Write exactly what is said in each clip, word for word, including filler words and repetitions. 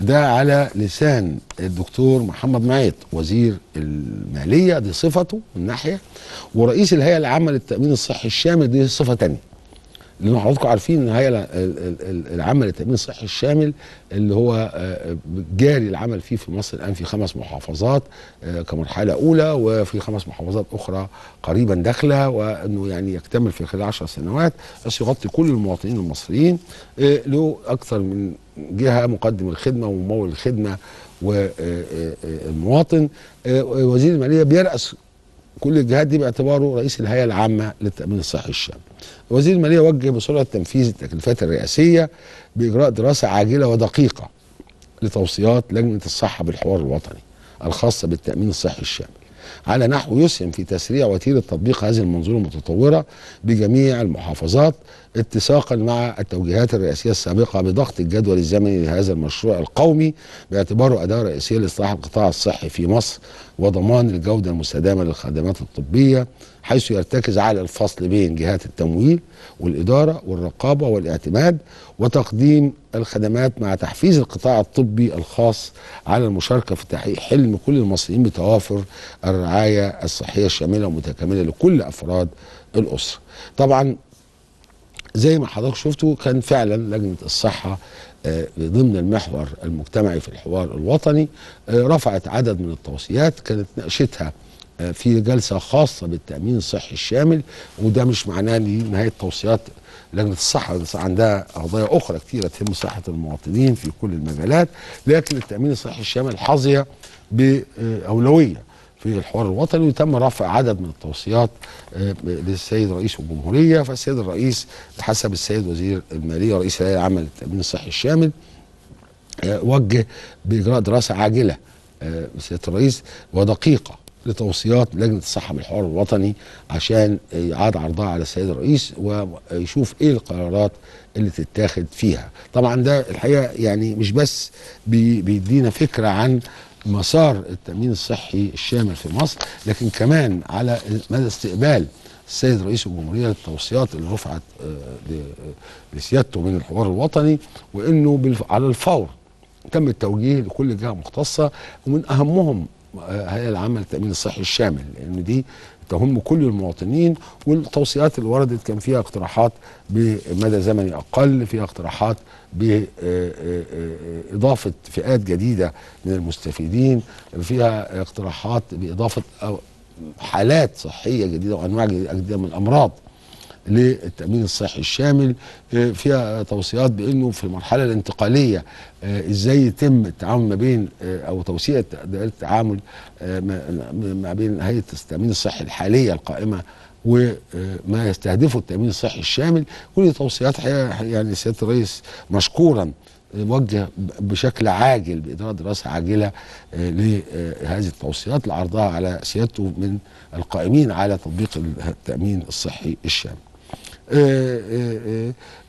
ده على لسان الدكتور محمد معيط وزير المالية، دي صفته من ناحية، ورئيس الهيئة العامة للتأمين الصحي الشامل دي صفة تانية. لأن حضراتكم عارفين إن الهيئة العامة للتأمين الصحي الشامل اللي هو جاري العمل فيه في مصر الآن في خمس محافظات كمرحلة أولى، وفي خمس محافظات أخرى قريبا داخلة، وإنه يعني يكتمل في خلال عشر سنوات بس يغطي كل المواطنين المصريين. له أكثر من جهة، مقدم الخدمة وممول الخدمة والمواطن. وزير المالية بيرأس كل الجهات دي باعتباره رئيس الهيئة العامة للتأمين الصحي الشامل. وزير المالية وجه بسرعة تنفيذ التكليفات الرئاسية بإجراء دراسة عاجلة ودقيقة لتوصيات لجنة الصحة بالحوار الوطني الخاصة بالتأمين الصحي الشامل على نحو يسهم في تسريع وتيرة تطبيق هذه المنظومة المتطورة بجميع المحافظات، اتساقا مع التوجيهات الرئاسية السابقة بضغط الجدول الزمني لهذا المشروع القومي باعتباره أداة رئيسية لإصلاح القطاع الصحي في مصر وضمان الجودة المستدامة للخدمات الطبية، حيث يرتكز على الفصل بين جهات التمويل والإدارة والرقابة والاعتماد وتقديم الخدمات، مع تحفيز القطاع الطبي الخاص على المشاركة في تحقيق حلم كل المصريين بتوافر الرعاية الصحية الشاملة ومتكاملة لكل أفراد الأسرة. طبعا زي ما حضرتك شفتوا كان فعلا لجنة الصحة ضمن المحور المجتمعي في الحوار الوطني رفعت عدد من التوصيات كانت ناقشتها في جلسة خاصة بالتأمين الصحي الشامل، وده مش معناه نهاية توصيات لجنة الصحة. عندها قضايا أخرى كتيرة تهم صحة المواطنين في كل المجالات، لكن التأمين الصحي الشامل حظي بأولوية في الحوار الوطني، وتم رفع عدد من التوصيات للسيد رئيس الجمهورية. فالسيد الرئيس حسب السيد وزير المالية رئيس الهيئة العامة للتأمين الصحي الشامل وجه بإجراء دراسة عاجلة سيادة الرئيس ودقيقة لتوصيات لجنة الصحة بالحوار الوطني عشان يعاد عرضها على السيد الرئيس ويشوف ايه القرارات اللي تتاخد فيها. طبعا ده الحقيقة يعني مش بس بيدينا فكرة عن مسار التأمين الصحي الشامل في مصر، لكن كمان على مدى استقبال السيد رئيس الجمهورية للتوصيات اللي رفعت لسيادته من الحوار الوطني، وانه على الفور تم التوجيه لكل جهة مختصة ومن اهمهم الهيئة العامة للتأمين الصحي الشامل، لأن دي تهم كل المواطنين. والتوصيات اللي وردت كان فيها اقتراحات بمدى زمني أقل، فيها اقتراحات بإضافة فئات جديدة من المستفيدين، فيها اقتراحات بإضافة حالات صحية جديدة وأنواع جديدة من الأمراض للتأمين الصحي الشامل، فيها توصيات بأنه في المرحلة الانتقالية إزاي يتم التعامل ما بين أو توسيع دائرة التعامل ما بين هيئة التأمين الصحي الحالية القائمة وما يستهدفه التأمين الصحي الشامل. كل توصيات يعني سيادة الرئيس مشكورا وجه بشكل عاجل بإجراء دراسة عاجلة لهذه التوصيات لعرضها على سيادته من القائمين على تطبيق التأمين الصحي الشامل.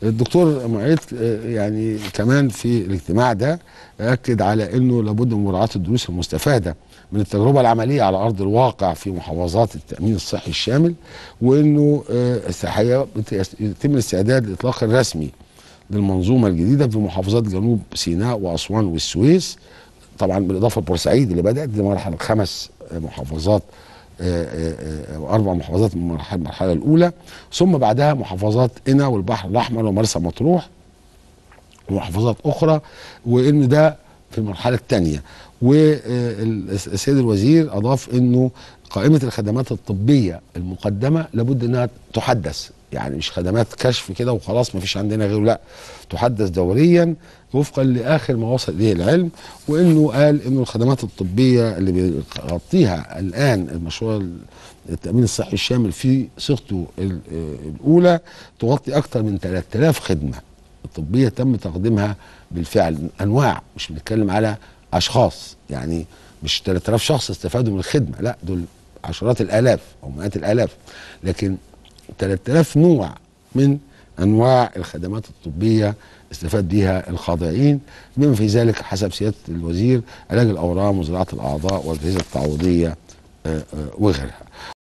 الدكتور معيط يعني كمان في الاجتماع ده أكد على أنه لابد من مراعاة الدروس المستفادة من التجربة العملية على أرض الواقع في محافظات التأمين الصحي الشامل، وأنه يتم الاستعداد للإطلاق الرسمي للمنظومة الجديدة في محافظات جنوب سيناء وأسوان والسويس، طبعا بالإضافة لبورسعيد اللي بدأت دي مرحلة خمس محافظات وأربع محافظات من المرحلة الأولى، ثم بعدها محافظات قنا والبحر الأحمر ومرسى مطروح ومحافظات أخرى، وإن ده في المرحلة الثانية. والسيد الوزير أضاف إنه قائمة الخدمات الطبية المقدمة لابد إنها تحدث، يعني مش خدمات كشف كده وخلاص ما فيش عندنا غيره، لا تحدث دوريا وفقا لاخر ما وصل اليه العلم. وانه قال انه الخدمات الطبيه اللي بيغطيها الان المشروع التامين الصحي الشامل في صيغته الاولى تغطي اكثر من ثلاثة آلاف خدمه طبيه تم تقديمها بالفعل، انواع، مش بنتكلم على اشخاص، يعني مش ثلاثة آلاف شخص استفادوا من الخدمه، لا دول عشرات الالاف او مئات الالاف، لكن ثلاثة آلاف نوع من أنواع الخدمات الطبية استفاد بها الخاضعين، بما في ذلك حسب سيادة الوزير علاج الأورام وزراعة الأعضاء والأجهزة التعويضية وغيرها.